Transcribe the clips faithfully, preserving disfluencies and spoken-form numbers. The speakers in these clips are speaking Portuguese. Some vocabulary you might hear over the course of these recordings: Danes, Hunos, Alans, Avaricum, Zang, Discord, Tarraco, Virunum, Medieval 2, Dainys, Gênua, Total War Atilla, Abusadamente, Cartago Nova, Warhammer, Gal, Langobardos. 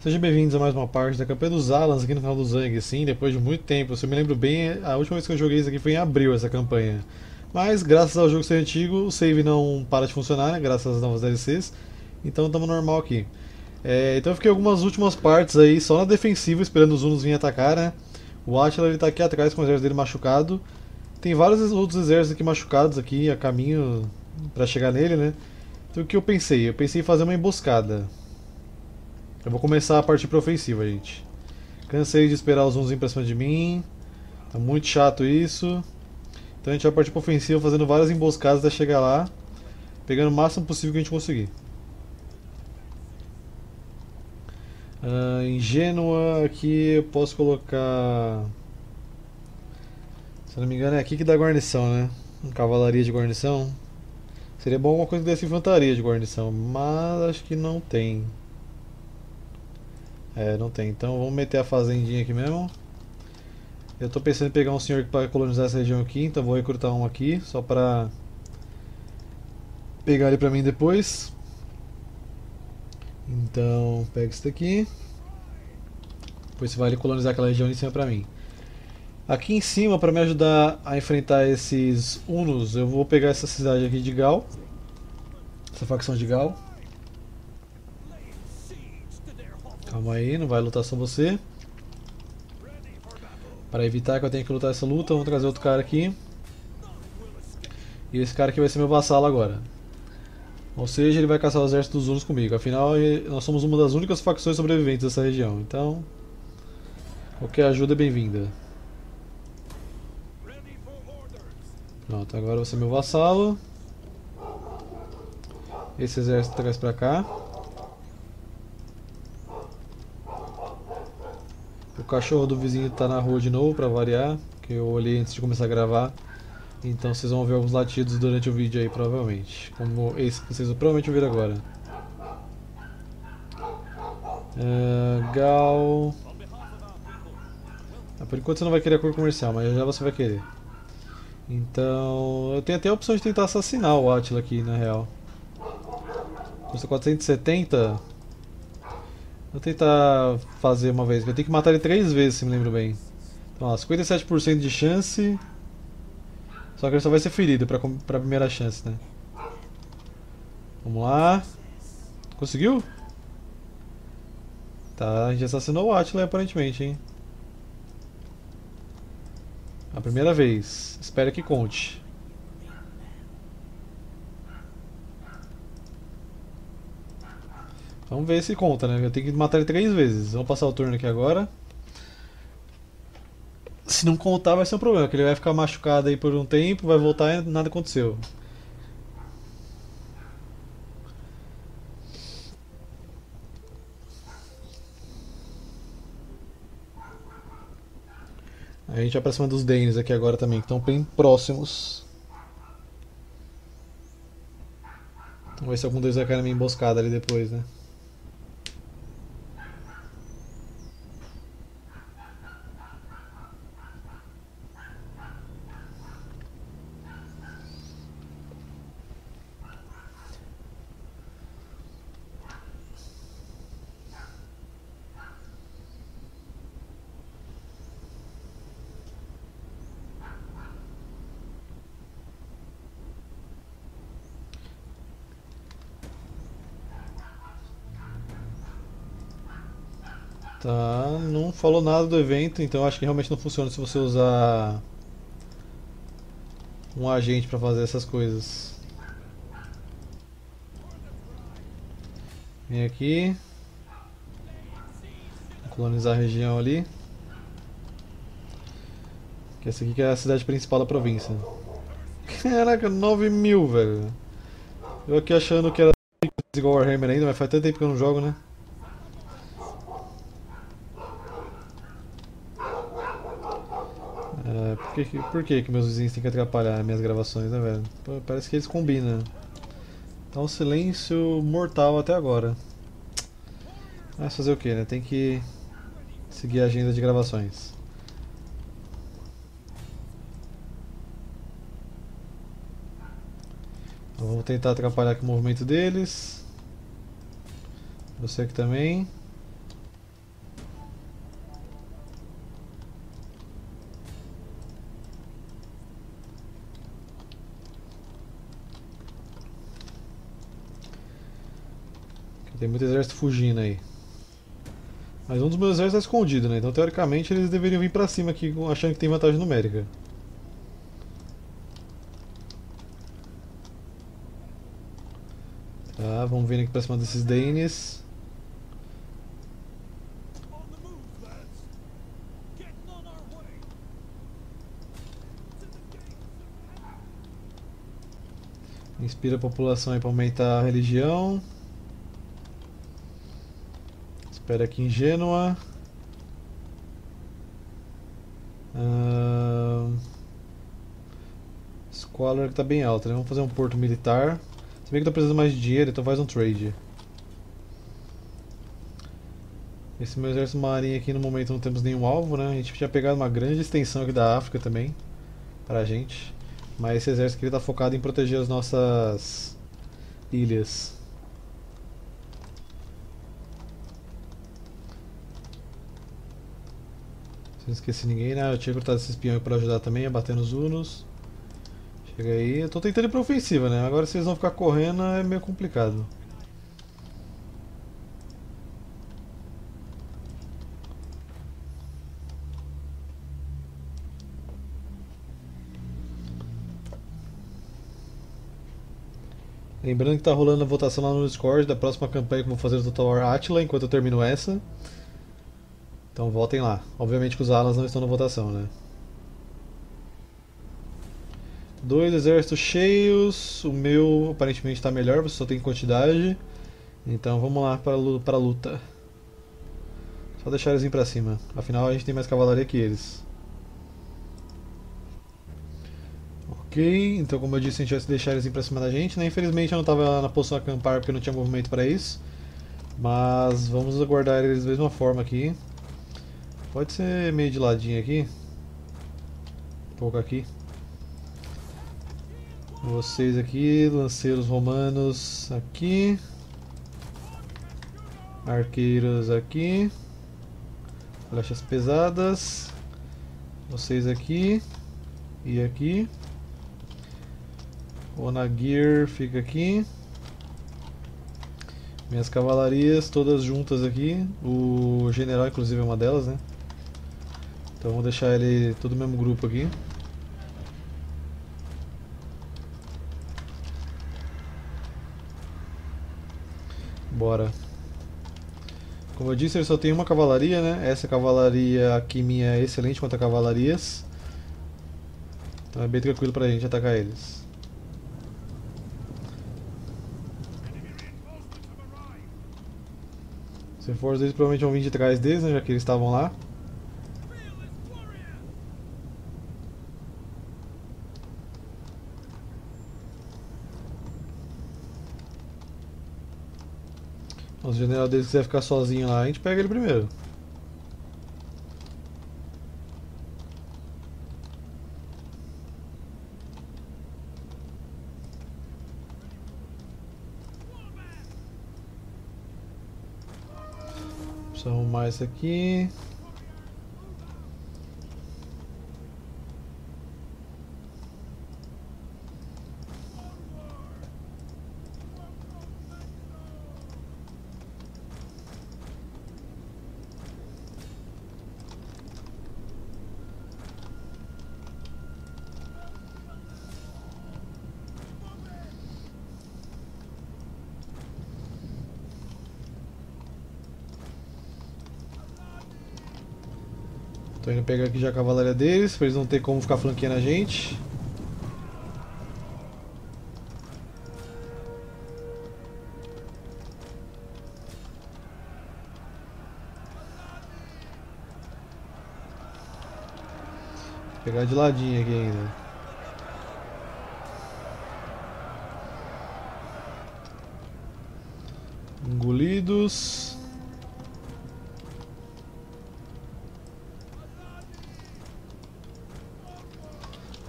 Sejam bem-vindos a mais uma parte da campanha dos Alans aqui no canal do Zang. Sim, depois de muito tempo, se eu me lembro bem, a última vez que eu joguei isso aqui foi em abril, essa campanha. Mas, graças ao jogo ser antigo, o save não para de funcionar, né, graças às novas D L Cs. Então estamos normal aqui. É, então eu fiquei algumas últimas partes aí, só na defensiva, esperando os Hunos virem atacar, né. O Átila está aqui atrás com o exército dele machucado. Tem vários outros exércitos aqui machucados aqui, a caminho para chegar nele, né. Então o que eu pensei? Eu pensei em fazer uma emboscada. Eu vou começar a partir para ofensiva, gente. Cansei de esperar os Hunos pra cima de mim. Tá muito chato isso. Então a gente vai partir para ofensiva fazendo várias emboscadas até chegar lá, pegando o máximo possível que a gente conseguir. Uh, em Gênua aqui eu posso colocar... Se eu não me engano é aqui que dá guarnição, né? Cavalaria de guarnição. Seria bom alguma coisa que desse infantaria de guarnição, mas acho que não tem. É, não tem, então vamos meter a fazendinha aqui mesmo. Eu estou pensando em pegar um senhor para colonizar essa região aqui, então vou recrutar um aqui, só para pegar ele para mim depois. Então, pega esse daqui. Depois você vai ali colonizar aquela região de cima para mim. Aqui em cima, para me ajudar a enfrentar esses Hunos, eu vou pegar essa cidade aqui de Gal. Essa facção de Gal. Calma aí, não vai lutar só você. Para evitar que eu tenha que lutar essa luta, vamos trazer outro cara aqui. E esse cara aqui vai ser meu vassalo agora. Ou seja, ele vai caçar o exército dos Hunos comigo. Afinal, nós somos uma das únicas facções sobreviventes dessa região. Então, qualquer ajuda é bem-vinda. Pronto, agora você é meu vassalo. Esse exército traz pra cá. O cachorro do vizinho tá na rua de novo, pra variar, que eu olhei antes de começar a gravar. Então vocês vão ver alguns latidos durante o vídeo aí, provavelmente. Como esse que vocês provavelmente ouviram agora. Uh, Gal... Ah, por enquanto você não vai querer acordo comercial, mas já você vai querer. Então... eu tenho até a opção de tentar assassinar o Átila aqui, na real. Custa quatrocentos e setenta... Vou tentar fazer uma vez, eu tenho que matar ele três vezes, se me lembro bem. Então, ó, cinquenta e sete por cento de chance. Só que ele só vai ser ferido pra, pra primeira chance, né? Vamos lá. Conseguiu? Tá, a gente assassinou o Átila aparentemente, hein? A primeira vez, espero que conte. Vamos ver se conta, né? Eu tenho que matar ele três vezes. Vamos passar o turno aqui agora. Se não contar vai ser um problema, porque ele vai ficar machucado aí por um tempo, vai voltar e nada aconteceu. A gente vai pra cima dos Dainys aqui agora também, que estão bem próximos. Vamos ver se algum deles vai cair na minha emboscada ali depois, né? Tá, não falou nada do evento, então acho que realmente não funciona se você usar um agente para fazer essas coisas. Vem aqui. Vou colonizar a região ali. Que essa aqui que é a cidade principal da província. Caraca, nove mil, velho. Eu aqui achando que era igual ao Warhammer ainda, mas faz tanto tempo que eu não jogo, né? Por que, por que que meus vizinhos têm que atrapalhar minhas gravações, né, velho? Pô, parece que eles combinam. Tá um silêncio mortal até agora. Mas fazer o que, né? Tem que seguir a agenda de gravações. Então, vamos tentar atrapalhar aqui o movimento deles. Você aqui também. Tem muito exército fugindo aí. Mas um dos meus exércitos está escondido, né? Então teoricamente eles deveriam vir pra cima aqui achando que tem vantagem numérica. Tá, vamos vir aqui pra cima desses Dainys. Inspira a população aí pra aumentar a religião. Espera aqui em Gênua. Uh... Squalor que tá bem alto, né? Vamos fazer um porto militar. Se bem que eu tô precisando mais de dinheiro, então faz um trade. Esse meu exército marinho aqui no momento não temos nenhum alvo, né? A gente tinha pegado uma grande extensão aqui da África também pra gente. Mas esse exército aqui está focado em proteger as nossas ilhas. Se não esqueci ninguém, né? Eu tinha cortado esse espião aí para ajudar também, abatendo os Hunos. Chega aí. Eu tô tentando ir para ofensiva, né? Agora se eles vão ficar correndo é meio complicado. Lembrando que está rolando a votação lá no Discord da próxima campanha que eu vou fazer do Total War Atilla enquanto eu termino essa. Então votem lá. Obviamente que os Alans não estão na votação, né? Dois exércitos cheios. O meu aparentemente está melhor, você só tem quantidade. Então vamos lá para a luta. Só deixar eles irem para cima. Afinal a gente tem mais cavalaria que eles. Ok, então como eu disse, a gente vai deixar eles ir pra cima da gente, né? Infelizmente eu não estava na posição acampar porque não tinha movimento para isso. Mas vamos aguardar eles da mesma forma aqui. Pode ser meio de ladinho aqui. Um pouco aqui. Vocês aqui, lanceiros romanos aqui. Arqueiros aqui. Flechas pesadas. Vocês aqui. E aqui. O Nagir fica aqui. Minhas cavalarias todas juntas aqui. O general inclusive é uma delas, né? Então vou deixar ele todo o mesmo grupo aqui. Bora. Como eu disse, ele só tem uma cavalaria, né? Essa cavalaria aqui minha é excelente contra cavalarias. Então é bem tranquilo pra gente atacar eles. Se for, eles provavelmente vão vir de trás deles, né, já que eles estavam lá. Então, se o general deles quiser ficar sozinho lá, a gente pega ele primeiro. Arrumar isso aqui. Tô indo pegar aqui já a cavalaria deles, pra eles não ter como ficar flanqueando a gente. Vou pegar de ladinho aqui ainda. Engolidos.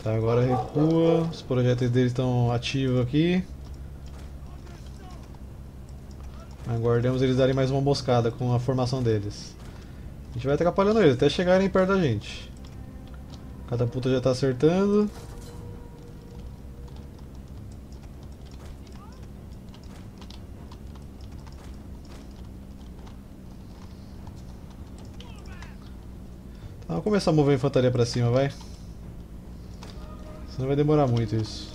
Tá, agora recua, os projéteis deles estão ativos aqui. Aguardemos eles darem mais uma emboscada com a formação deles. A gente vai atrapalhando eles até chegarem perto da gente. A catapulta já está acertando. Vamos começar a mover a infantaria pra cima, vai. Senão vai demorar muito isso.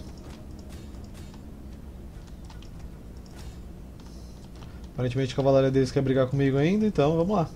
Aparentemente a cavalaria deles quer brigar comigo ainda, então vamos lá.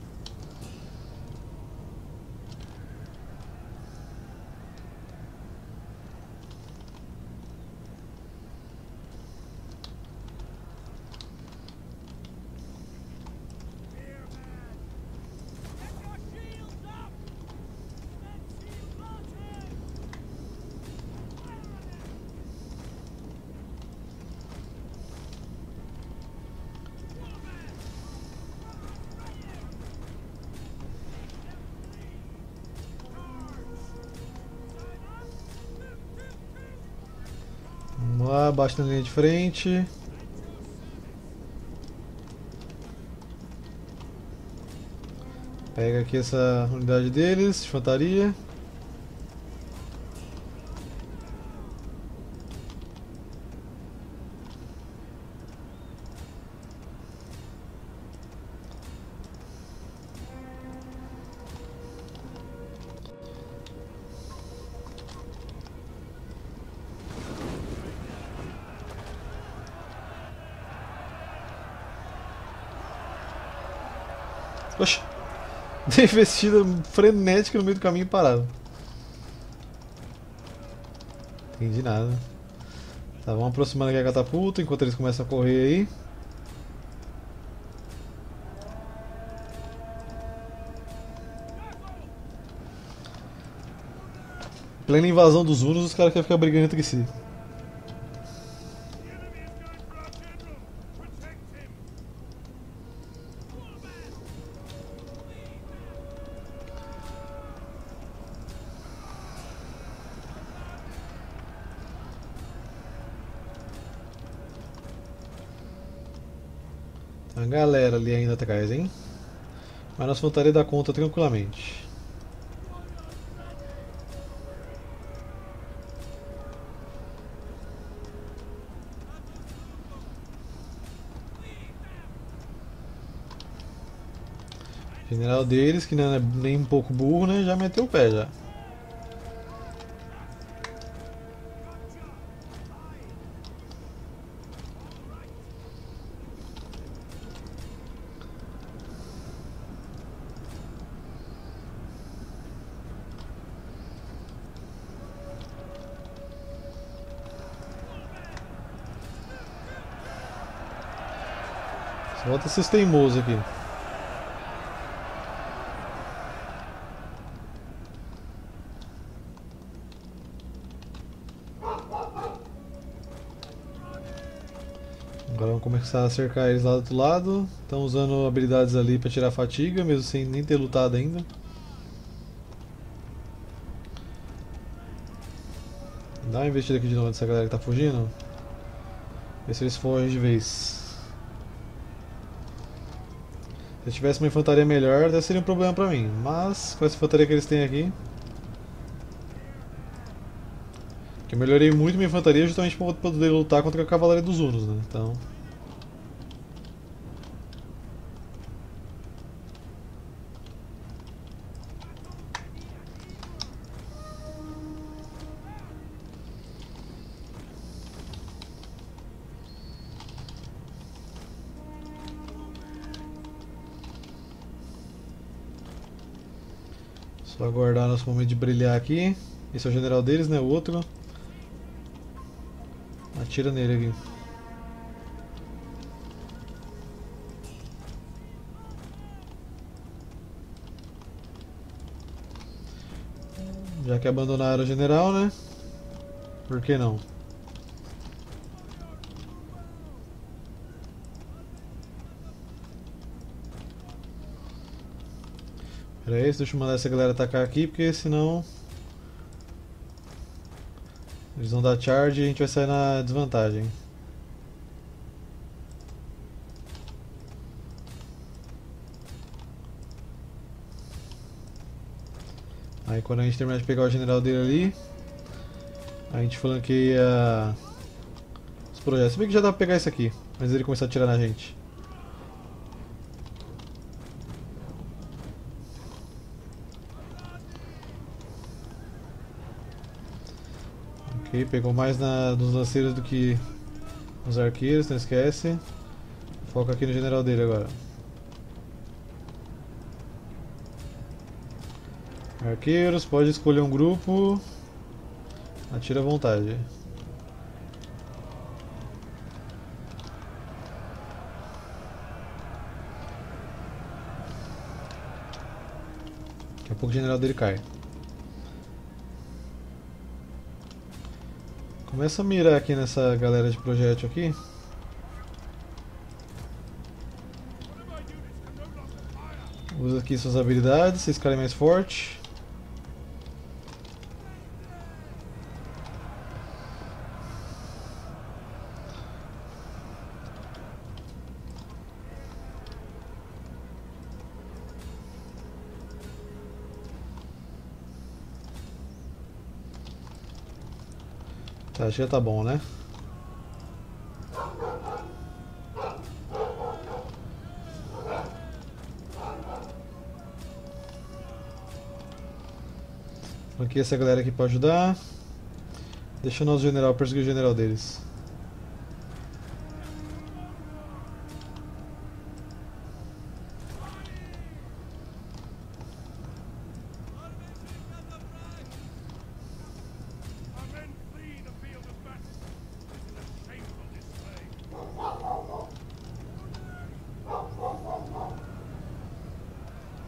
Baixa na linha de frente. Pega aqui essa unidade deles, infantaria. Oxi, dei investida frenética no meio do caminho parado. Entendi nada. Tá, vamos aproximando aqui a catapulta enquanto eles começam a correr aí. Plena invasão dos Hunos, os caras querem ficar brigando entre si. A galera ali ainda atrás, hein? Mas nossa infantaria dá conta tranquilamente. General deles, que não é nem um pouco burro, né? Já meteu o pé já. Volta esses teimosos aqui. Agora vamos começar a cercar eles lá do outro lado. Estão usando habilidades ali para tirar a fatiga, mesmo sem nem ter lutado ainda. Dá uma investida aqui de novo nessa galera que tá fugindo. Ver se eles fogem de vez. Se eu tivesse uma infantaria melhor, até seria um problema pra mim, mas com essa infantaria que eles têm aqui, que eu melhorei muito minha infantaria justamente para poder lutar contra a cavalaria dos Hunos, né? Então... Só aguardar nosso momento de brilhar aqui. Esse é o general deles, né? O outro. Atira nele aqui. Já que abandonaram o general, né? Por que não? Pera aí, deixa eu mandar essa galera atacar aqui, porque senão eles vão dar charge e a gente vai sair na desvantagem. Aí quando a gente terminar de pegar o general dele ali, a gente flanqueia os projetos. Se bem que já dá pra pegar esse aqui, mas ele começar a atirar na gente. Ok, pegou mais na, nos lanceiros do que nos arqueiros, não esquece. Foca aqui no general dele agora. Arqueiros, pode escolher um grupo. Atira à vontade. Daqui a pouco o general dele cai. Começa a mirar aqui nessa galera de projétil aqui. Usa aqui suas habilidades, vocês ficarem mais forte. Tá, já tá bom, né? Aqui essa galera aqui pra ajudar. Deixa o nosso general perseguir o general deles.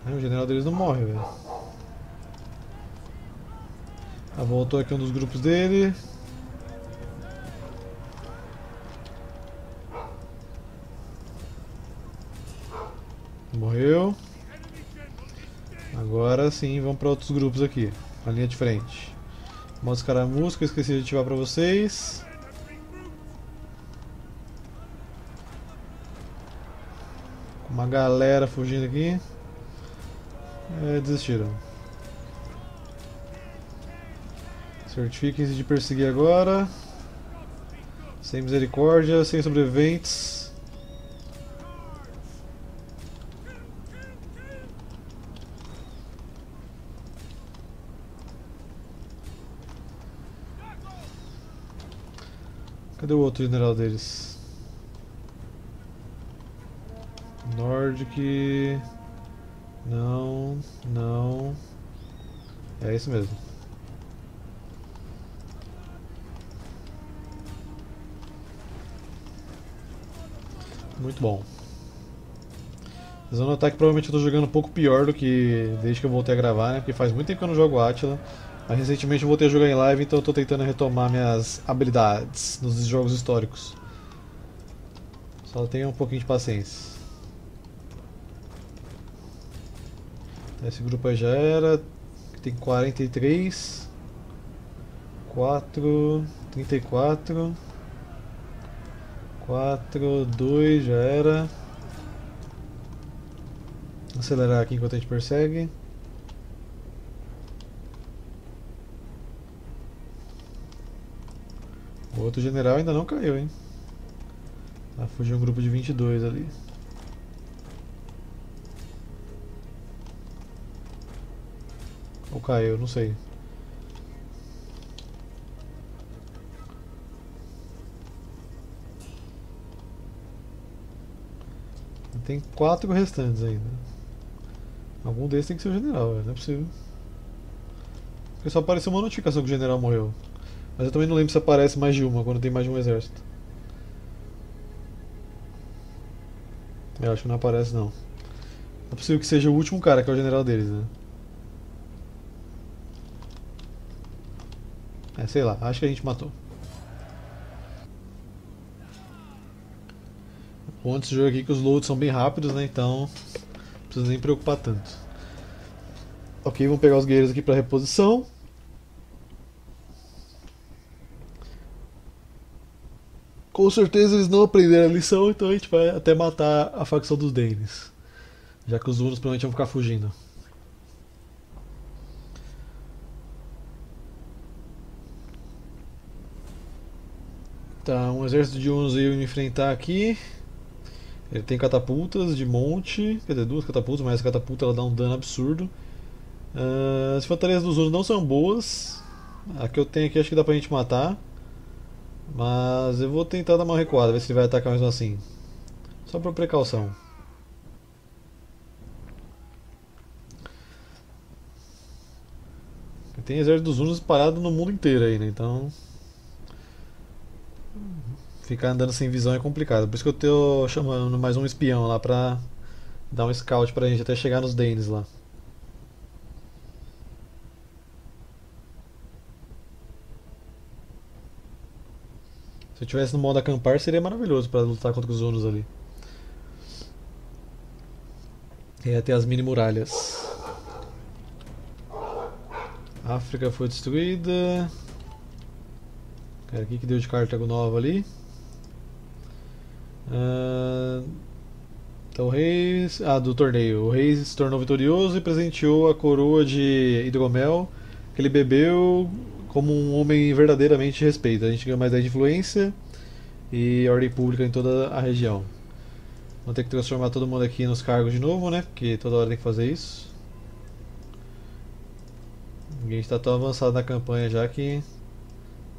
É, o general deles não morre, velho. Ah, voltou aqui um dos grupos dele. Morreu. Agora sim, vamos para outros grupos aqui, na linha de frente. Modo escaramuça, que eu esqueci de ativar para vocês. Uma galera fugindo aqui. É, desistiram. Certifiquem-se de perseguir agora. Sem misericórdia, sem sobreviventes. Cadê o outro general deles? Nordic. Não, não. É isso mesmo. Muito bom. Vocês vão notar que provavelmente eu estou jogando um pouco pior do que desde que eu voltei a gravar, né? Porque faz muito tempo que eu não jogo Átila. Mas recentemente eu voltei a jogar em live, então eu estou tentando retomar minhas habilidades nos jogos históricos. Só tenha um pouquinho de paciência. Esse grupo aí já era. Tem quarenta e três, quatro, trinta e quatro, quatro, dois, já era. Acelerar aqui enquanto a gente persegue. O outro general ainda não caiu, hein? Ah, fugiu um grupo de vinte e dois ali. Ou caiu, não sei. Tem quatro restantes ainda. Algum desses tem que ser o general, não é possível. Porque só apareceu uma notificação que o general morreu. Mas eu também não lembro se aparece mais de uma, quando tem mais de um exército. Eu acho que não aparece não. Não é possível que seja o último cara, que é o general deles, né? É, sei lá, acho que a gente matou. Bom desse jogo aqui que os loads são bem rápidos, né? Então não precisa nem preocupar tanto. Ok, vamos pegar os guerreiros aqui para reposição. Com certeza eles não aprenderam a lição, então a gente vai até matar a facção dos Danes, já que os Hunos provavelmente vão ficar fugindo. Tá, um exército de Hunos eu ia me enfrentar aqui. Ele tem catapultas de monte, quer dizer, duas catapultas, mas essa catapulta ela dá um dano absurdo. Uh, as fortalezas dos Hunos não são boas, A que eu tenho aqui acho que dá pra gente matar. Mas eu vou tentar dar uma recuada, ver se ele vai atacar mesmo assim. Só por precaução. Tem exército dos Hunos parado no mundo inteiro aí, né? Então... ficar andando sem visão é complicado. Por isso que eu tô chamando mais um espião lá pra dar um scout pra gente até chegar nos Danes lá. Se eu tivesse no modo acampar seria maravilhoso pra lutar contra os Hunos ali. E até as mini muralhas. A África foi destruída. Cara, o que deu de Cartago Nova ali? Ah, então o rei... ah, do torneio. O rei se tornou vitorioso e presenteou a coroa de hidromel que ele bebeu como um homem verdadeiramente respeito. A gente ganha mais dez de influência e ordem pública em toda a região. Vou ter que transformar todo mundo aqui nos cargos de novo, né? Porque toda hora tem que fazer isso. A gente está tão avançado na campanha já que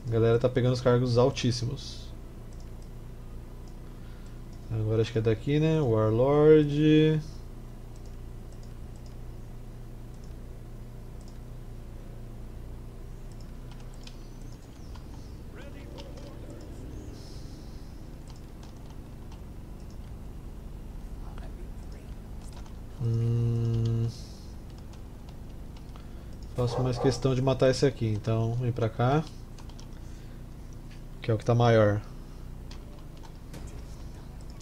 a galera está pegando os cargos altíssimos. Agora acho que é daqui, né? Warlord. Hum... Faço mais questão de matar esse aqui, então vem pra cá, que é o que tá maior.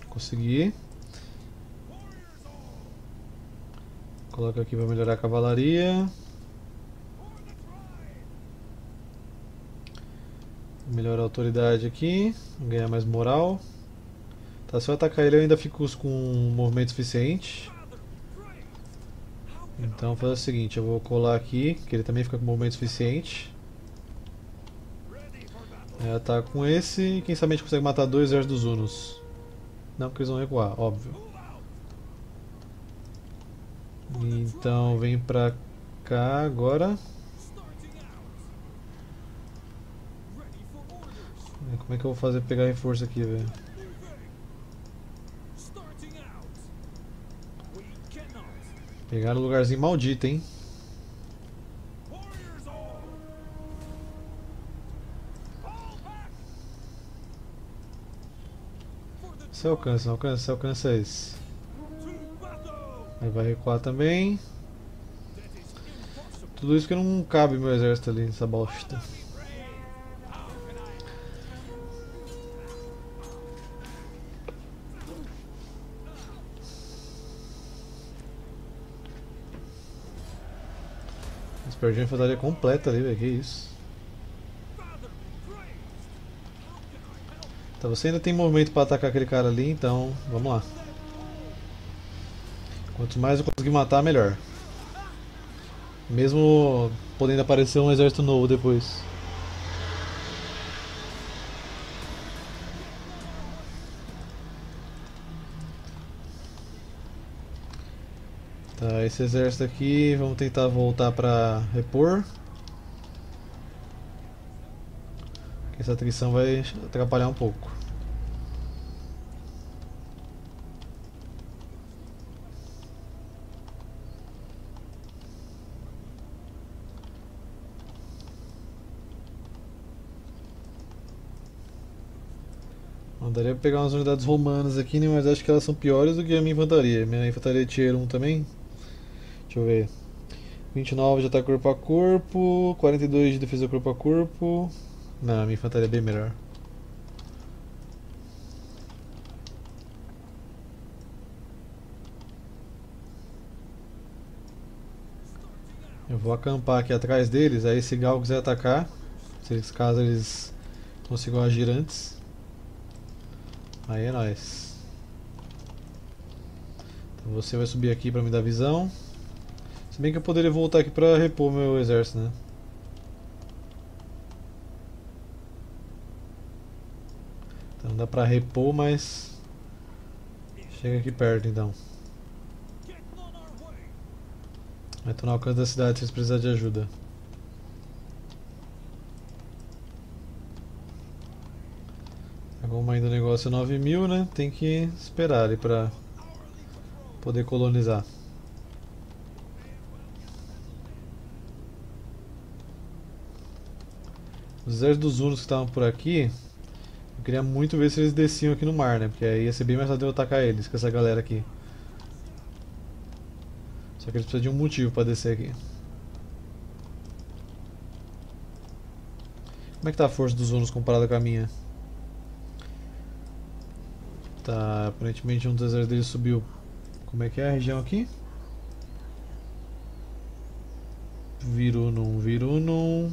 Consegui. Coloca aqui pra melhorar a cavalaria. Melhorar a autoridade aqui, ganhar mais moral. Tá, se eu atacar ele eu ainda fico com um movimento suficiente. Então vou fazer o seguinte, eu vou colar aqui, que ele também fica com movimento suficiente. Eu ataco com esse e quem sabe a gente consegue matar dois exércitos dos Hunos. Não, porque eles vão recuar, óbvio. Então vem pra cá agora. Como é que eu vou fazer pegar reforço aqui, velho? Pegaram um lugarzinho maldito, hein? Você alcança, alcança, você alcança esse. Aí vai recuar também. Tudo isso que não cabe meu exército ali nessa bosta. Perdi a infantaria completa ali, velho, que isso. Tá, você ainda tem movimento pra atacar aquele cara ali, então vamos lá. Quanto mais eu conseguir matar, melhor. Mesmo podendo aparecer um exército novo depois. Tá, esse exército aqui, vamos tentar voltar pra repor. Essa atrição vai atrapalhar um pouco. Mandaria pegar umas unidades romanas aqui, mas acho que elas são piores do que a minha infantaria. Minha infantaria é tier um também. Deixa eu ver, vinte e nove de ataque corpo a corpo, quarenta e dois de defesa corpo a corpo. Não, minha infantaria é bem melhor. Eu vou acampar aqui atrás deles, aí se Gal quiser atacar, se eles, caso eles consigam agir antes, aí é nóis. Então você vai subir aqui pra me dar visão. Se bem que eu poderia voltar aqui pra repor meu exército, né? Então dá pra repor, mas... chega aqui perto, então. Eu tô no alcance da cidade se eles precisarem de ajuda. ser nove mil, né? Tem que esperar ali para poder colonizar. Os exércitos dos Hunos que estavam por aqui, eu queria muito ver se eles desciam aqui no mar, né? Porque aí ia ser bem mais fácil eu atacar eles que essa galera aqui. Só que eles precisam de um motivo para descer aqui. Como é que tá a força dos Hunos comparada com a minha? Tá, aparentemente um dos exércitos deles subiu. Como é que é a região aqui? Virunum, Virunum.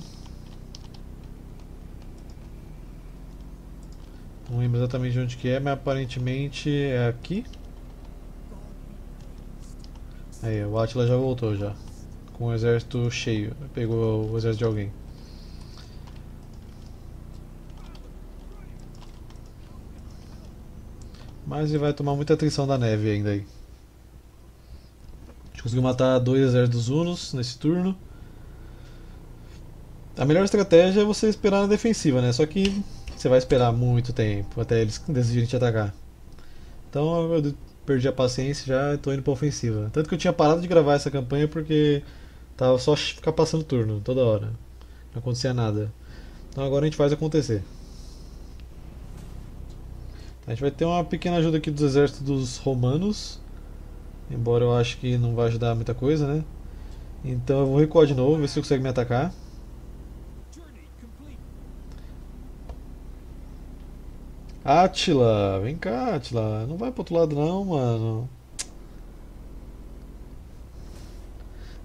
Não lembro exatamente onde que é, mas aparentemente é aqui. Aí, o Átila já voltou já. Com o exército cheio. Pegou o exército de alguém. Mas ele vai tomar muita atenção da neve ainda aí. A gente conseguiu matar dois exércitos Hunos nesse turno. A melhor estratégia é você esperar na defensiva, né? Só que você vai esperar muito tempo até eles decidirem te atacar. Então eu perdi a paciência e já estou indo para a ofensiva. Tanto que eu tinha parado de gravar essa campanha porque tava só ficar passando turno toda hora. Não acontecia nada. Então agora a gente faz acontecer. A gente vai ter uma pequena ajuda aqui dos exércitos dos romanos. Embora eu acho que não vai ajudar muita coisa, né? Então eu vou recuar de novo, ver se eu consigo me atacar. Átila, vem cá, Átila. Não vai pro outro lado não, mano.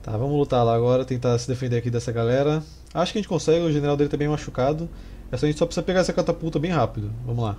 Tá, vamos lutar lá agora, tentar se defender aqui dessa galera. Acho que a gente consegue, o general dele tá bem machucado. A gente só precisa pegar essa catapulta bem rápido. Vamos lá.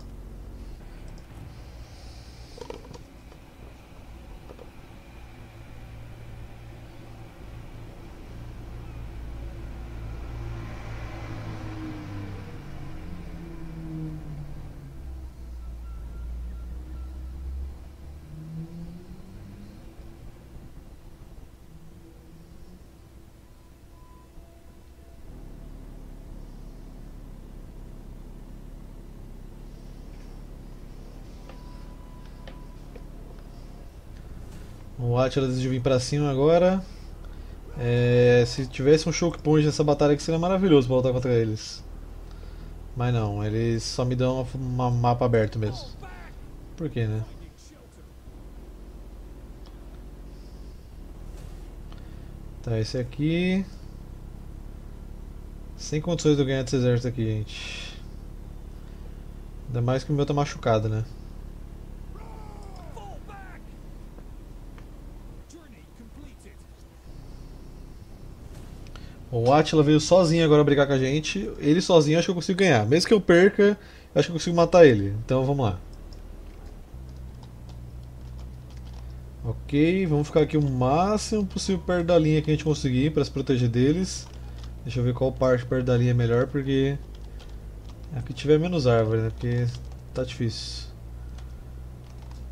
O Átila decidiu vir pra cima agora. É, se tivesse um choke point nessa batalha aqui seria maravilhoso pra lutar contra eles. Mas não, eles só me dão um mapa aberto mesmo. Por que, né? Tá, esse aqui. Sem condições de eu ganhar desse exército aqui, gente. Ainda mais que o meu tá machucado, né? O Átila veio sozinho agora brigar com a gente. Ele sozinho acho que eu consigo ganhar. Mesmo que eu perca, acho que eu consigo matar ele. Então vamos lá. Ok, vamos ficar aqui o máximo possível perto da linha que a gente conseguir para se proteger deles. Deixa eu ver qual parte perto da linha é melhor, porque é que tiver menos árvore, né? Porque tá difícil.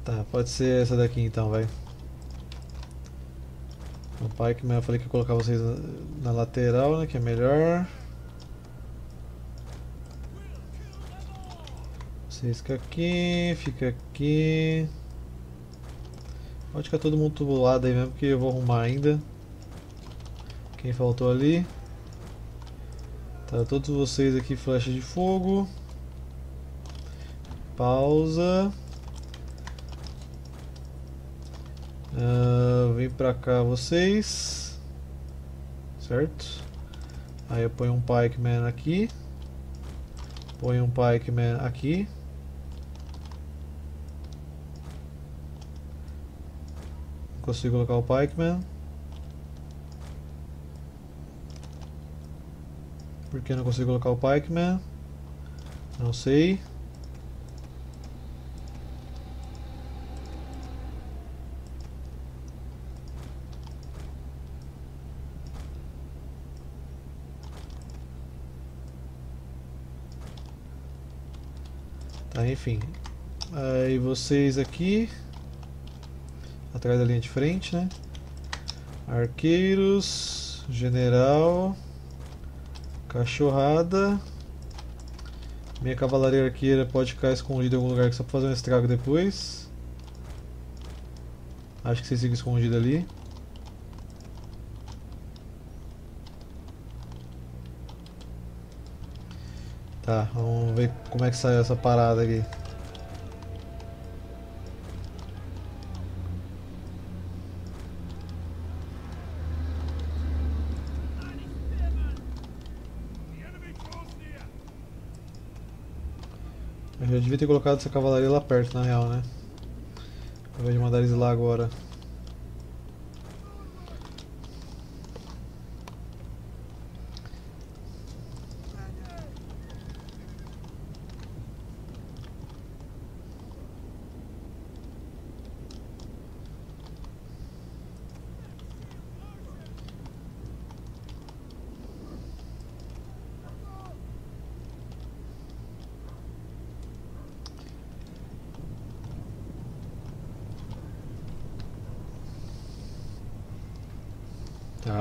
Tá, pode ser essa daqui então, vai. O pai que eu falei que ia colocar vocês na lateral, né, que é melhor. Vocês ficam aqui, fica aqui. Pode ficar todo mundo tubulado aí mesmo, porque eu vou arrumar ainda. Quem faltou ali. Tá, todos vocês aqui, flecha de fogo. Pausa. Uh, vem pra cá vocês. Certo? Aí eu ponho um pikeman aqui. Ponho um pikeman aqui. Consigo colocar o pikeman. Por que não consigo colocar o pikeman? Não sei. Enfim, aí vocês aqui, atrás da linha de frente, né? Arqueiros, general, cachorrada, Minha cavalaria arqueira pode ficar escondida em algum lugar que só pra fazer um estrago depois. Acho que você fica escondida ali. Tá, vamos ver como é que saiu essa parada aqui. Eu já devia ter colocado essa cavalaria lá perto, na real, né? Ao invés de mandar eles lá agora.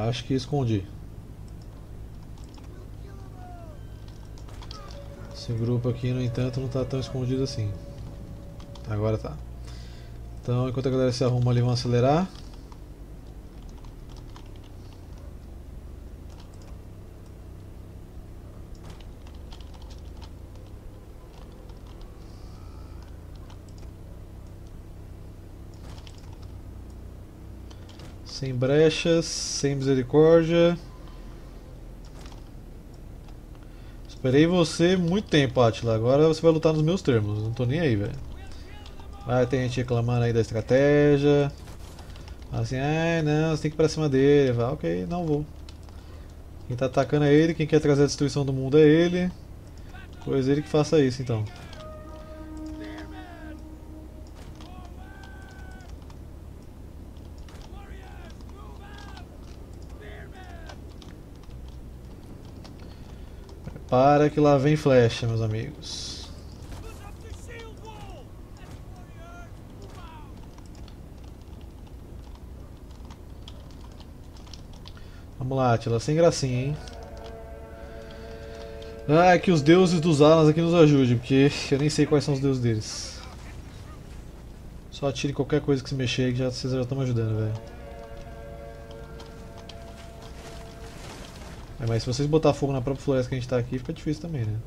Acho que escondi. Esse grupo aqui, no entanto, não está tão escondido assim. Agora tá. Então, enquanto a galera se arruma ali, vamos acelerar. Sem brechas, sem misericórdia. Esperei você muito tempo, Átila. Agora você vai lutar nos meus termos. Não tô nem aí, velho. Vai, tem gente reclamando aí da estratégia. Assim, ah, não, você tem que ir pra cima dele. Vai, ok, não vou. Quem tá atacando é ele. Quem quer trazer a destruição do mundo é ele. Pois ele que faça isso, então. Para que lá vem flecha, meus amigos. Vamos lá, Átila, sem gracinha, hein? Ah, que os deuses dos Alans aqui nos ajudem, porque eu nem sei quais são os deuses deles. Só atire qualquer coisa que se mexer aí, que já, vocês já estão me ajudando, velho. É, mas se vocês botar fogo na própria floresta que a gente tá aqui, fica difícil também, né?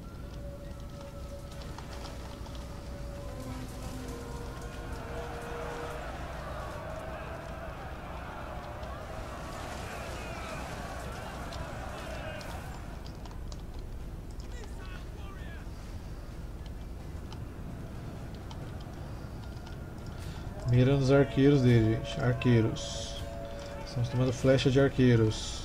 Mira nos arqueiros dele, gente. Arqueiros. Estamos tomando flecha de arqueiros.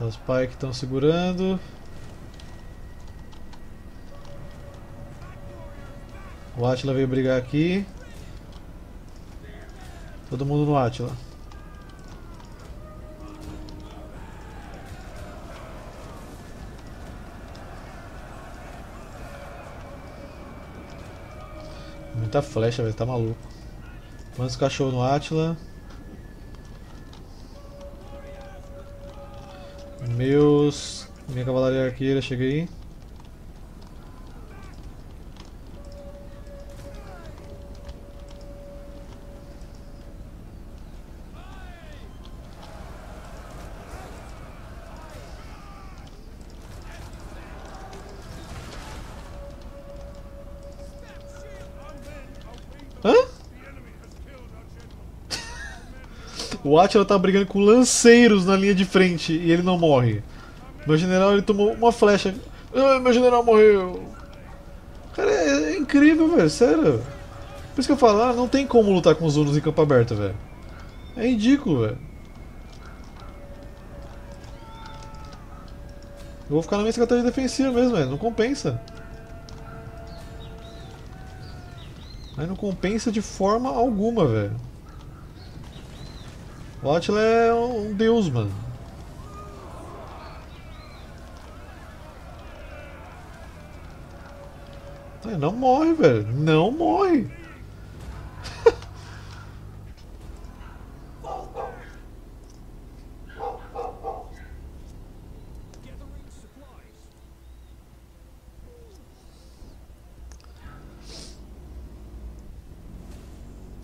Os pais que estão segurando. O Átila veio brigar aqui. Todo mundo no Átila. Muita flecha, velho, tá maluco. Manda os cachorros no Átila. Meus... Minha cavalaria arqueira, cheguei. Hã? O Átila tá brigando com lanceiros na linha de frente e ele não morre. Meu general, ele tomou uma flecha. Ah, meu general morreu. Cara, é, é incrível, velho, sério. Por isso que eu falo, ah, não tem como lutar com os hunos em campo aberto, velho. É ridículo, velho. Eu vou ficar na minha estratégia defensiva mesmo, velho, não compensa. Aí não compensa de forma alguma, velho. O Átila é um deus, mano. Não morre, velho. Não morre.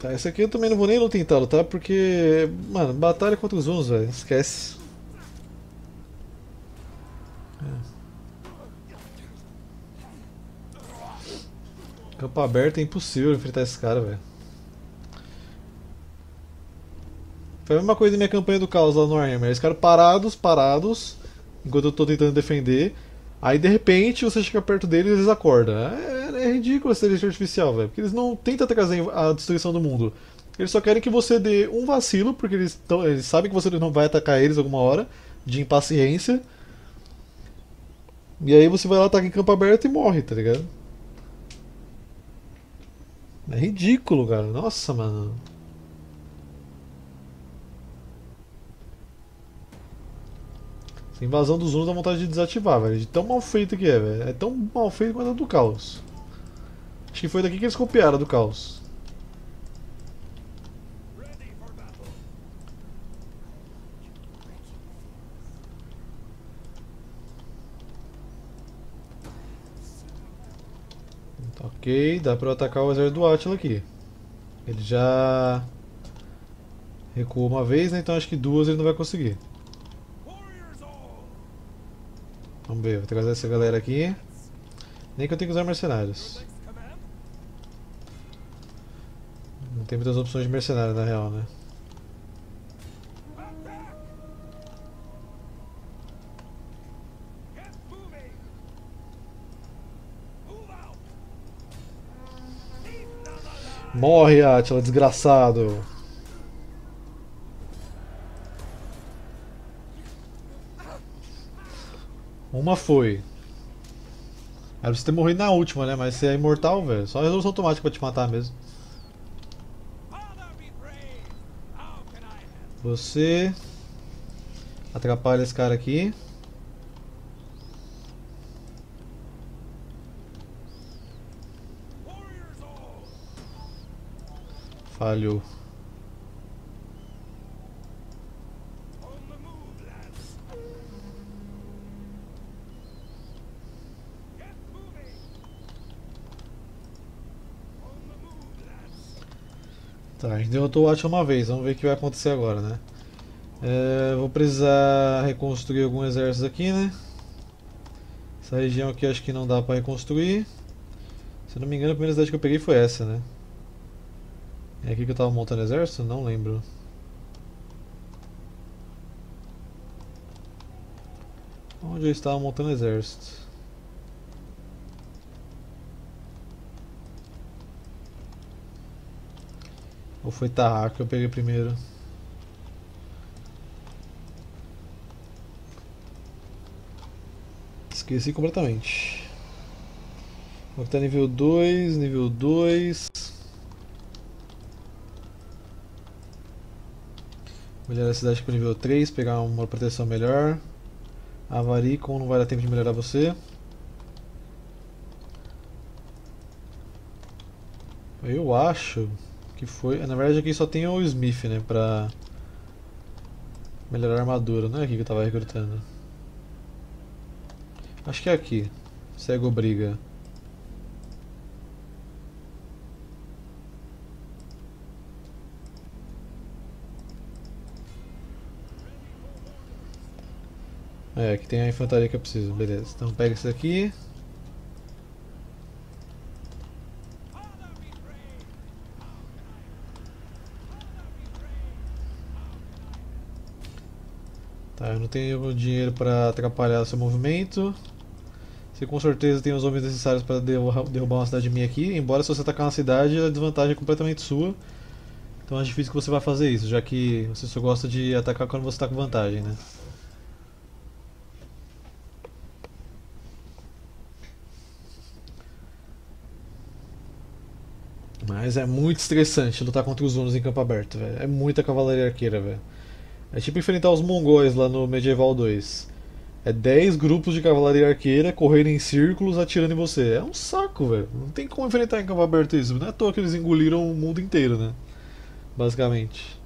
Tá, esse aqui eu também não vou nem tentar lutar, porque, mano, batalha contra os Hunos, velho, esquece. É. Campo aberto é impossível enfrentar esse cara, velho. Foi a mesma coisa na minha campanha do caos lá no Warhammer. Eles ficaram parados, parados, enquanto eu tô tentando defender. Aí de repente você chega perto deles e eles acordam. É, é ridículo essa inteligência artificial, velho. Porque eles não tentam trazer a destruição do mundo. Eles só querem que você dê um vacilo, porque eles, tão, eles sabem que você não vai atacar eles alguma hora, de impaciência. E aí você vai lá, ataca em campo aberto e morre, tá ligado? É ridículo, cara. Nossa, mano. Essa invasão dos Hunos dá vontade de desativar, velho. De tão mal feito que é, velho. É tão mal feito quanto a do caos. Acho que foi daqui que eles copiaram do caos. Ok, dá pra eu atacar o exército do Átila aqui. Ele já recuou uma vez, né? Então acho que duas ele não vai conseguir. Vamos ver, vou trazer essa galera aqui. Nem que eu tenha que usar mercenários. Não tem muitas opções de mercenário na real, né? Morre, Átila, desgraçado! Uma foi. Era pra você ter morrido na última, né? Mas você é imortal, velho. Só a resolução automática pra te matar mesmo. Você atrapalha esse cara aqui. Falhou. Tá, a gente derrotou o Átila uma vez, vamos ver o que vai acontecer agora, né? É, vou precisar reconstruir algum exército aqui, né? Essa região aqui acho que não dá pra reconstruir. Se não me engano, a primeira cidade que eu peguei foi essa, né? É aqui que eu tava montando exército? Não lembro. Onde eu estava montando exército? Ou foi Tarraco que eu peguei primeiro? Esqueci completamente. Vou botar nível dois, nível dois. Melhorar a cidade para o nível três, pegar uma proteção melhor. Avaricum não vai dar tempo de melhorar você. Eu acho... que foi... Na verdade aqui só tem o Smith, né, pra melhorar a armadura, não é aqui que eu tava recrutando. Acho que é aqui. Cego briga. É, aqui tem a infantaria que eu preciso, beleza. Então pega esse daqui. Eu não tenho dinheiro para atrapalhar seu movimento. Você com certeza tem os homens necessários para derrubar uma cidade minha aqui. Embora se você atacar uma cidade, a desvantagem é completamente sua. Então é difícil que você vá fazer isso, já que você só gosta de atacar quando você está com vantagem, né? Mas é muito estressante lutar contra os Hunos em campo aberto, velho. É muita cavalaria arqueira, velho. É tipo enfrentar os mongóis lá no Medieval dois. É dez grupos de cavalaria arqueira correndo em círculos atirando em você. É um saco, velho. Não tem como enfrentar em campo aberto isso. Não é à toa que eles engoliram o mundo inteiro, né? Basicamente.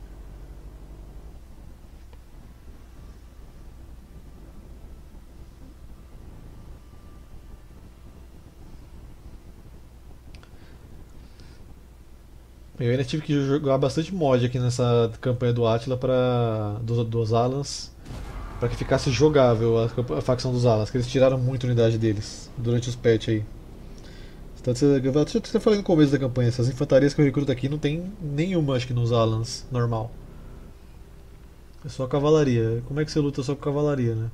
Eu ainda tive que jogar bastante mod aqui nessa campanha do Átila para dos, dos Alans, para que ficasse jogável a, a facção dos Alans, que eles tiraram muita unidade deles durante os patch aí. Deixa eu falar no começo da campanha, essas infantarias que eu recruto aqui não tem nenhuma, acho que nos Alans, normal. É só cavalaria. Como é que você luta só com cavalaria, né?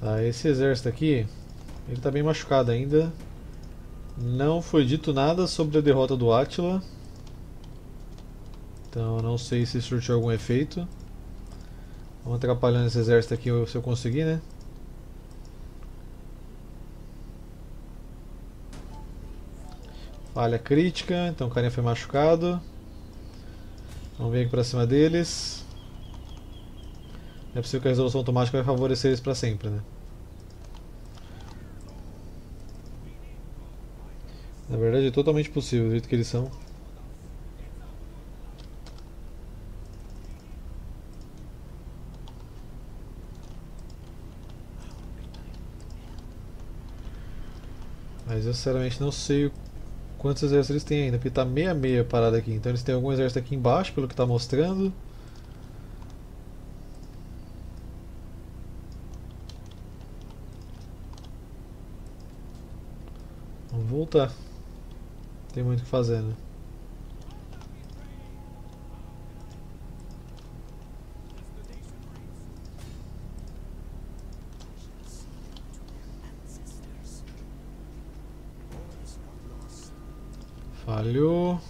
Tá, esse exército aqui, ele tá bem machucado ainda. Não foi dito nada sobre a derrota do Átila, então não sei se surtiu algum efeito. Vamos atrapalhando esse exército aqui se eu conseguir, né? Falha crítica, então o carinha foi machucado. Vamos vir aqui pra cima deles. É possível que a resolução automática vai favorecer eles para sempre, né? Na verdade é totalmente possível, do jeito que eles são. Mas eu sinceramente não sei quantos exércitos eles têm ainda, porque está meia meia parada aqui. Então eles têm algum exército aqui embaixo, pelo que está mostrando. Voltar. Tem muito o que fazer, né? Falhou.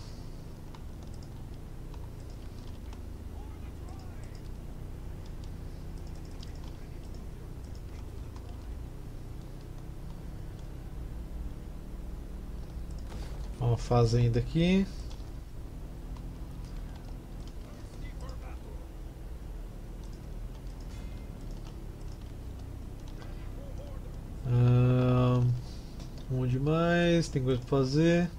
Fazenda aqui. Ah, um demais, tem coisa pra fazer.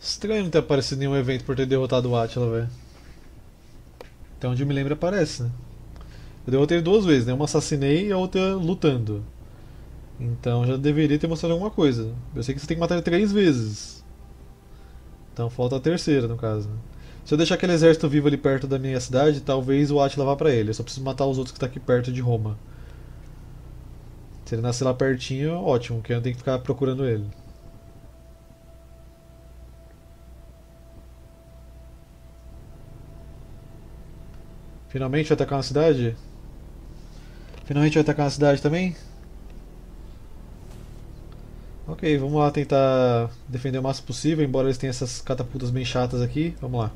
Estranho não ter aparecido nenhum evento por ter derrotado o Átila, velho. Até onde eu me lembro aparece, né? Eu derrotei duas vezes, né? Uma assassinei e a outra lutando. Então já deveria ter mostrado alguma coisa. Eu sei que você tem que matar ele três vezes. Então falta a terceira, no caso. Se eu deixar aquele exército vivo ali perto da minha cidade, talvez o Átila vá pra ele. Eu só preciso matar os outros que estão aqui perto de Roma. Se ele nascer lá pertinho, ótimo, porque eu não tenho que ficar procurando ele. Finalmente vai atacar uma cidade? Finalmente vai atacar uma cidade também? Ok, vamos lá tentar defender o máximo possível, embora eles tenham essas catapultas bem chatas aqui. Vamos lá.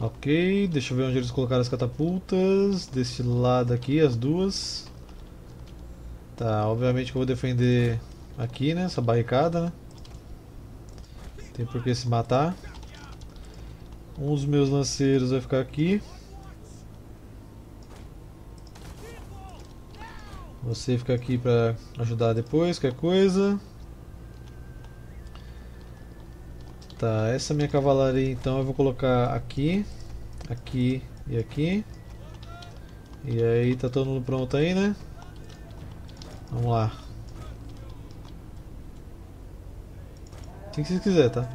Ok, deixa eu ver onde eles colocaram as catapultas. Desse lado aqui, as duas. Tá, obviamente que eu vou defender aqui, né? Essa barricada, né? Não tem por que se matar. Um dos meus lanceiros vai ficar aqui. Você fica aqui pra ajudar depois, qualquer coisa. Tá, essa minha cavalaria então eu vou colocar aqui, aqui e aqui. E aí tá todo mundo pronto aí, né? Vamos lá. Assim que você quiser, tá?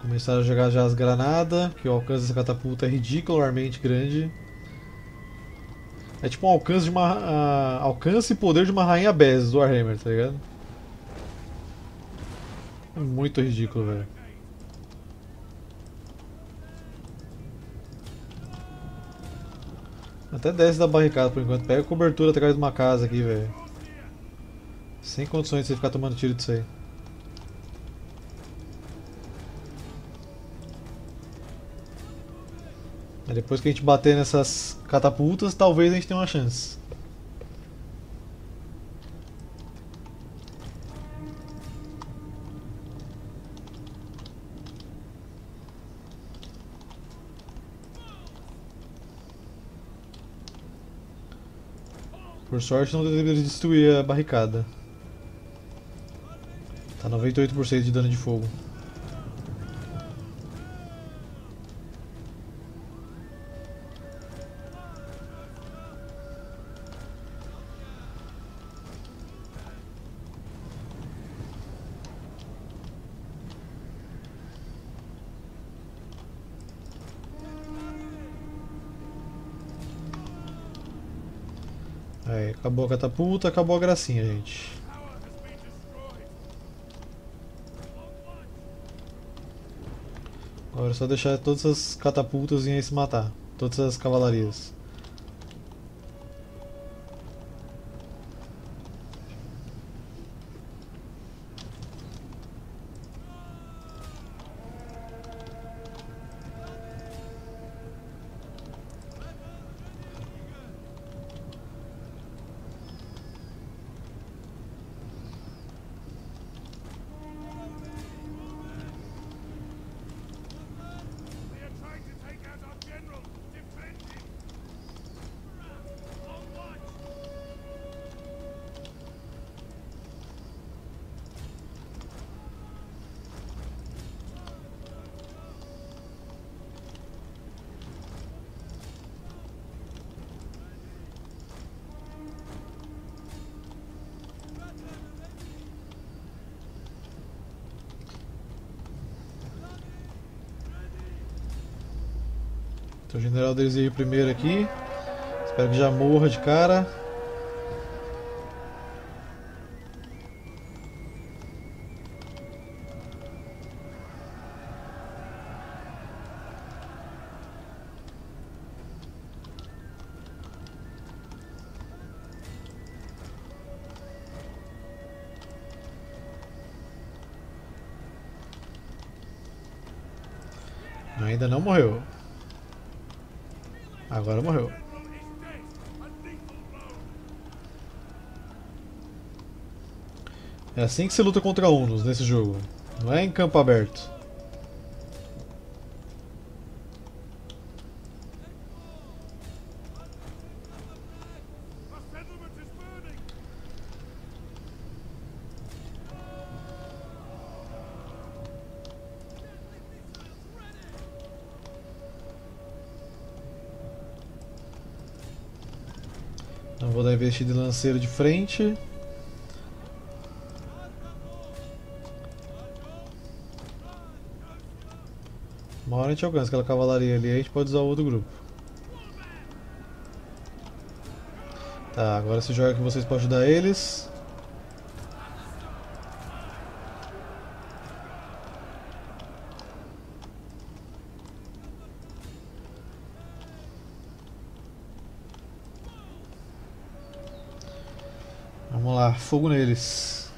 Começaram a jogar já as granadas, que o alcance dessa catapulta é ridicularmente grande. É tipo um alcance de uma. Uh, alcance e poder de uma rainha Bez do Warhammer, tá ligado? É muito ridículo, velho. Até desce da barricada por enquanto. Pega cobertura atrás de uma casa aqui, velho. Sem condições de você ficar tomando tiro disso aí. Depois que a gente bater nessas catapultas, talvez a gente tenha uma chance. Por sorte não deveria destruir a barricada. Tá noventa e oito por cento de dano de fogo. Aí, acabou a catapulta, acabou a gracinha, gente. Agora é só deixar todas as catapultas e aí se matar. Todas as cavalarias. Então, o general deles veio primeiro aqui. Espero que já morra de cara. Ainda não morreu. Agora morreu. É assim que se luta contra Hunos nesse jogo. Não é em campo aberto. Vou dar investir de lanceiro de frente. Uma hora a gente alcança aquela cavalaria ali, aí a gente pode usar o outro grupo. Tá, agora se joga que vocês podem ajudar eles. Vamos lá, fogo neles.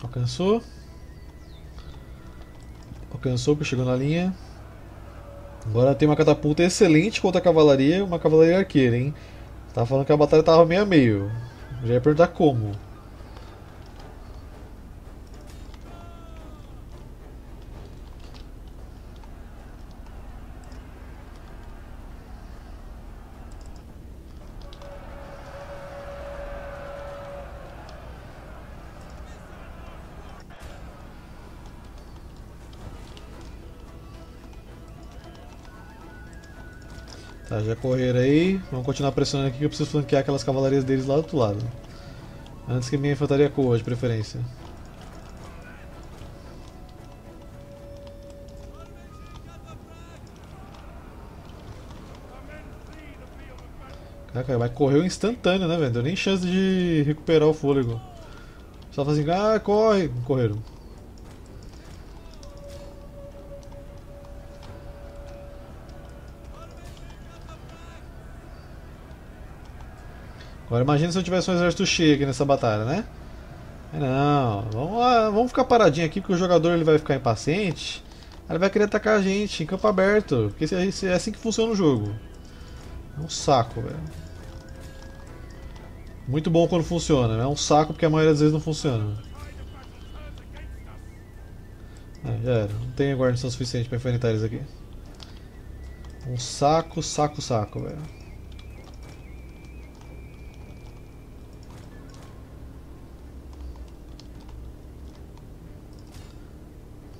Alcançou. Alcançou porque chegou na linha. Agora tem uma catapulta excelente contra a cavalaria. Uma cavalaria arqueira, hein? Tava falando que a batalha tava meio a meio. Já ia perguntar como. Tá, já correram aí. Vamos continuar pressionando aqui que eu preciso flanquear aquelas cavalarias deles lá do outro lado. Antes que minha infantaria corra, de preferência. Caraca, mas correu instantâneo, né, velho? Deu nem chance de recuperar o fôlego. Só fazendo assim, ah, corre! Correram. Agora imagina se eu tivesse um exército cheio aqui nessa batalha, né? Não, vamos lá, vamos ficar paradinho aqui porque o jogador ele vai ficar impaciente. Ele vai querer atacar a gente em campo aberto, porque é assim que funciona o jogo. É um saco, velho. Muito bom quando funciona, né? É um saco porque a maioria das vezes não funciona. É, já era, não tem guarnição suficiente para enfrentar eles aqui. Um saco, saco, saco, velho.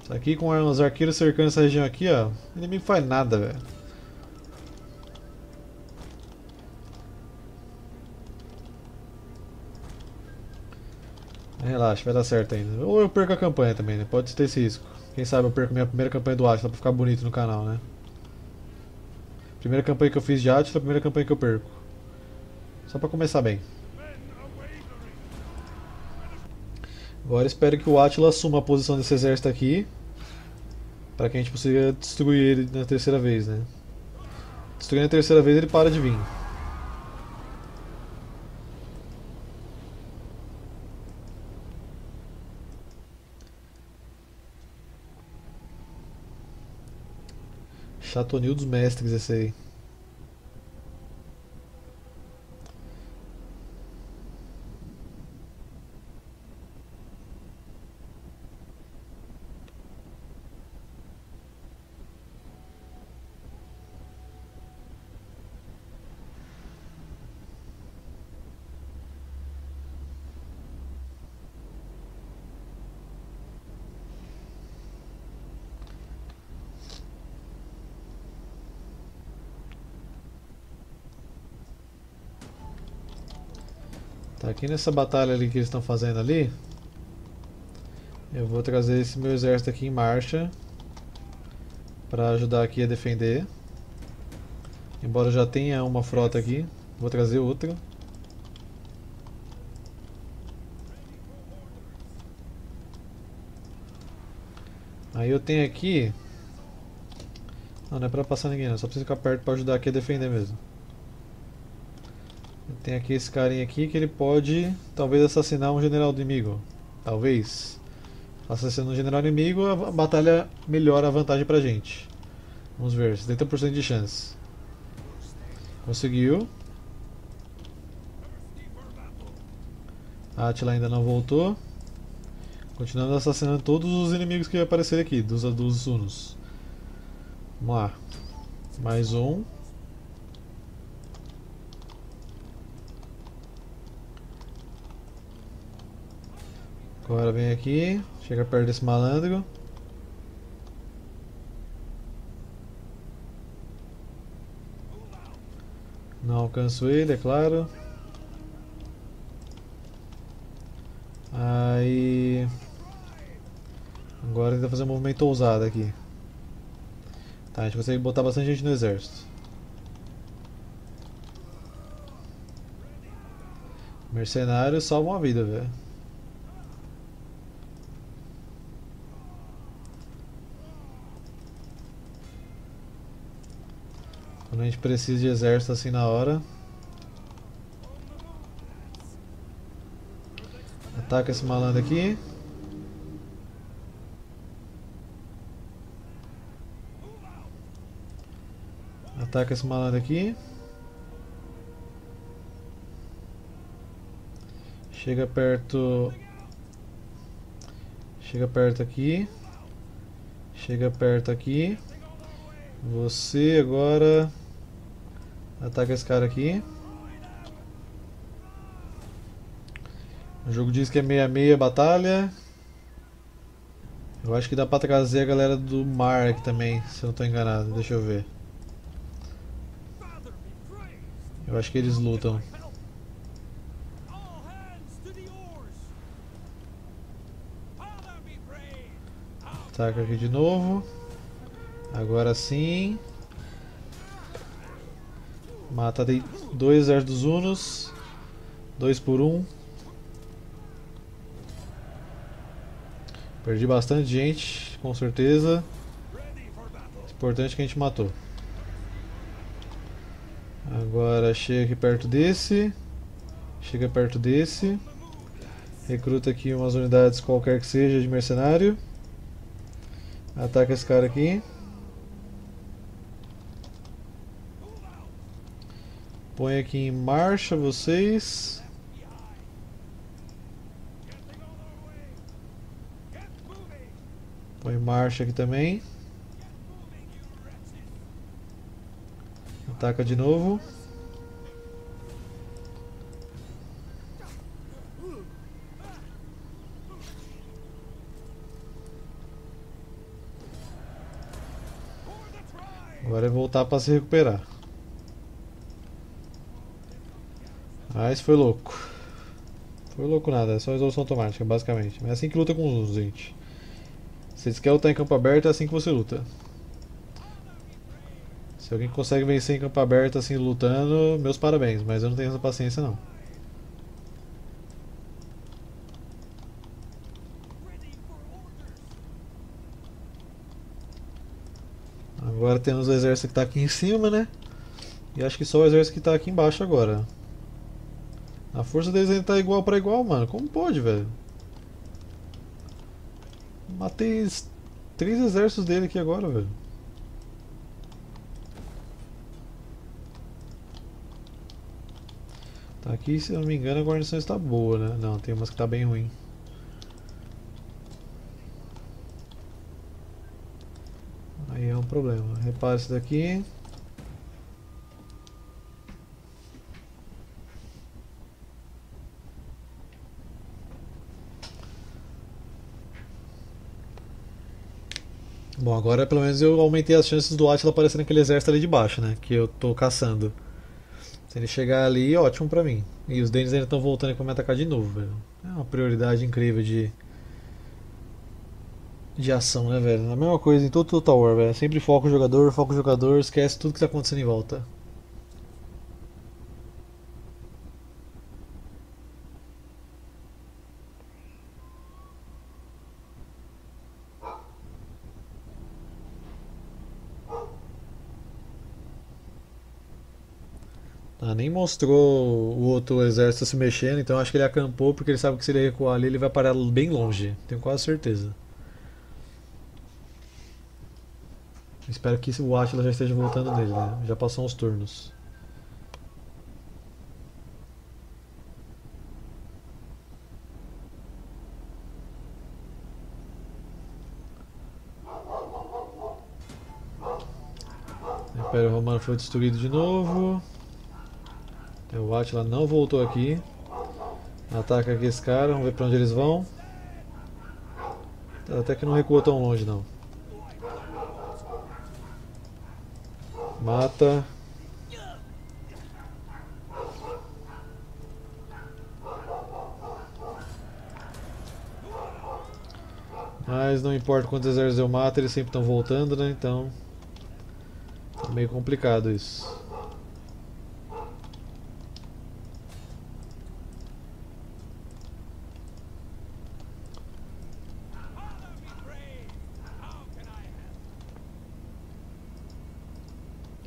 Aqui com os arqueiros cercando essa região aqui, ó. O inimigo faz nada, velho. Relaxa, vai dar certo ainda. Ou eu perco a campanha também, né? Pode ter esse risco. Quem sabe eu perco minha primeira campanha do Átila pra ficar bonito no canal, né? Primeira campanha que eu fiz de Átila, a primeira campanha que eu perco. Só pra começar bem. Agora espero que o Átila assuma a posição desse exército aqui, para que a gente consiga destruir ele na terceira vez, né? Destruindo a terceira vez ele para de vir. Chatonil dos Mestres esse aí. Aqui nessa batalha ali que eles estão fazendo ali, eu vou trazer esse meu exército aqui em marcha para ajudar aqui a defender. Embora eu já tenha uma frota aqui, vou trazer outra. Aí eu tenho aqui... Não, não é para passar ninguém não, só preciso ficar perto para ajudar aqui a defender mesmo. Tem aqui esse carinha aqui que ele pode, talvez, assassinar um general inimigo. Talvez. Assassinando um general inimigo, a batalha melhora a vantagem pra gente. Vamos ver, setenta por cento de chance. Conseguiu. A Átila ainda não voltou. Continuando assassinando todos os inimigos que apareceram aqui, dos, dos Hunos. Vamos lá. Mais um. Agora vem aqui, chega perto desse malandro. Não alcanço ele, é claro. Aí... Agora tenta fazer um movimento ousado aqui. Tá, a gente consegue botar bastante gente no exército. Mercenários salvam a vida, velho. A gente precisa de exército assim na hora. Ataca esse malandro aqui. Ataca esse malandro aqui. Chega perto. Chega perto aqui. Chega perto aqui. Você agora... Ataca esse cara aqui. O jogo diz que é meia meia batalha. Eu acho que dá pra trazer a galera do mar aqui também, se eu não tô enganado. Deixa eu ver. Eu acho que eles lutam. Ataca aqui de novo. Agora sim. Mata de dois exércitos hunos. Dois por um. Perdi bastante gente, com certeza. O importante é que a gente matou. Agora chega aqui perto desse. Chega perto desse. Recruta aqui umas unidades, qualquer que seja, de mercenário. Ataca esse cara aqui. Põe aqui em marcha vocês. Põe em marcha aqui também. Ataca de novo. Agora é voltar para se recuperar. Ah, isso foi louco. Foi louco nada, é só resolução automática, basicamente. É assim que luta com os gente. Se eles querem lutar em campo aberto, é assim que você luta. Se alguém consegue vencer em campo aberto assim lutando, meus parabéns, mas eu não tenho essa paciência não. Agora temos o exército que está aqui em cima, né? E acho que só o exército que está aqui embaixo agora. A força deles ainda tá igual pra igual, mano. Como pode, velho? Matei três exércitos dele aqui agora, velho. Tá aqui, se eu não me engano, a guarnição está boa, né? Não, tem umas que tá bem ruim. Aí é um problema. Repara isso daqui. Bom, agora pelo menos eu aumentei as chances do Átila aparecer naquele exército ali de baixo, né? Que eu tô caçando. Se ele chegar ali, ótimo pra mim. E os Dainys ainda estão voltando pra me atacar de novo, velho. É uma prioridade incrível de... de ação, né, velho? É a mesma coisa em todo Total War, velho. Sempre foca o jogador, foca o jogador, esquece tudo que tá acontecendo em volta. Ah, nem mostrou o outro exército se mexendo, então acho que ele acampou porque ele sabe que se ele recuar ali ele vai parar bem longe, tenho quase certeza. Espero que o Átila já esteja voltando nele, né? Já passou uns turnos. O Império Romano foi destruído de novo. O Átila não voltou aqui. Ataca aqui esse cara, vamos ver pra onde eles vão. Até que não recua tão longe não. Mata. Mas não importa quantos exércitos eu mato, eles sempre estão voltando, né? Então tá meio complicado isso.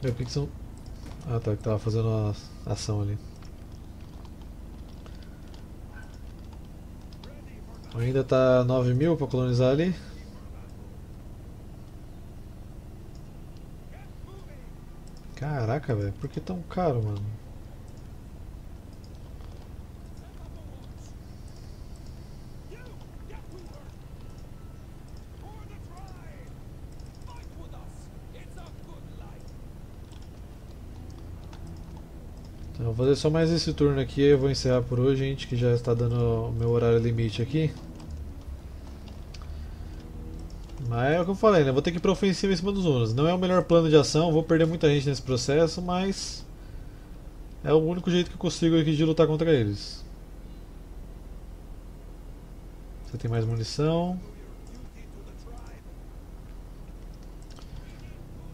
O que que são? Ah, tá, que tava fazendo uma ação ali. Ainda tá nove mil pra colonizar ali. Caraca, velho, por que tão caro, mano? Vou fazer só mais esse turno aqui, eu vou encerrar por hoje, gente, que já está dando o meu horário limite aqui. Mas é o que eu falei, né? Vou ter que ir para ofensiva em cima dos hunos. Não é o melhor plano de ação, vou perder muita gente nesse processo, mas é o único jeito que eu consigo aqui de lutar contra eles. Você tem mais munição.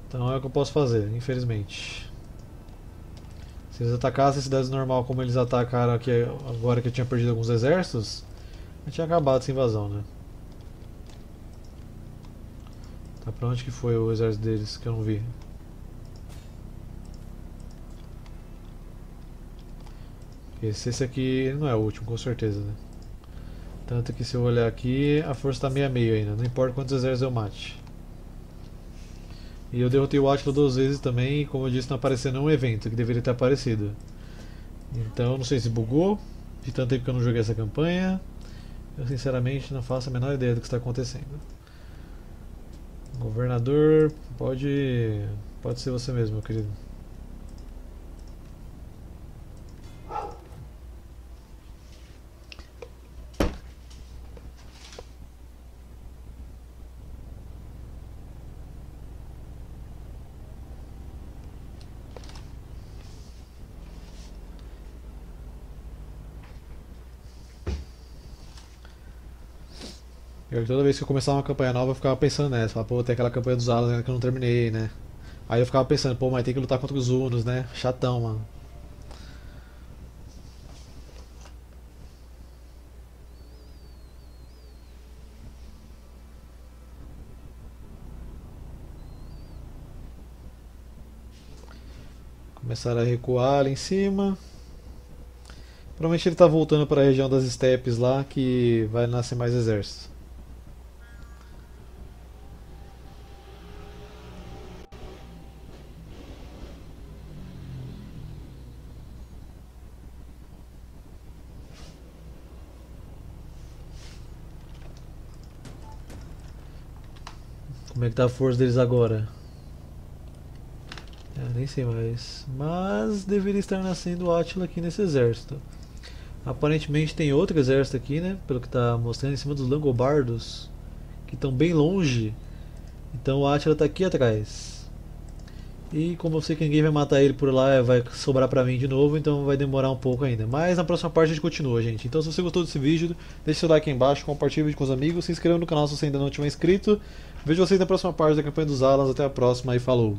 Então é o que eu posso fazer, infelizmente. Se eles atacassem as cidades normal como eles atacaram aqui agora que eu tinha perdido alguns exércitos, eu tinha acabado essa invasão, né? Tá, pra onde que foi o exército deles que eu não vi? Esse, esse aqui não é o último, com certeza, né? Tanto que se eu olhar aqui, a força está meio a meio ainda, não importa quantos exércitos eu mate. E eu derrotei o Átila duas vezes também, e como eu disse, não apareceu nenhum evento que deveria ter aparecido. Então, não sei se bugou, de tanto tempo que eu não joguei essa campanha. Eu sinceramente não faço a menor ideia do que está acontecendo. Governador, pode, pode ser você mesmo, meu querido. Eu, toda vez que eu começava uma campanha nova eu ficava pensando nessa, falava, pô, tem aquela campanha dos Alans ainda que eu não terminei, né? Aí eu ficava pensando, pô, mas tem que lutar contra os Hunos, né? Chatão, mano. Começaram a recuar ali em cima. Provavelmente ele tá voltando para a região das estepes lá, que vai nascer mais exércitos. Como é que tá a força deles agora? Eu nem sei mais. Mas deveria estar nascendo o Átila aqui nesse exército. Aparentemente tem outro exército aqui, né? Pelo que está mostrando, em cima dos Langobardos, que estão bem longe. Então o Átila está aqui atrás. E como eu sei que ninguém vai matar ele por lá, vai sobrar pra mim de novo, então vai demorar um pouco ainda. Mas na próxima parte a gente continua, gente. Então se você gostou desse vídeo, deixe seu like aí embaixo, compartilhe o vídeo com os amigos, se inscreva no canal se você ainda não tiver inscrito. Vejo vocês na próxima parte da campanha dos Alans. Até a próxima e falou!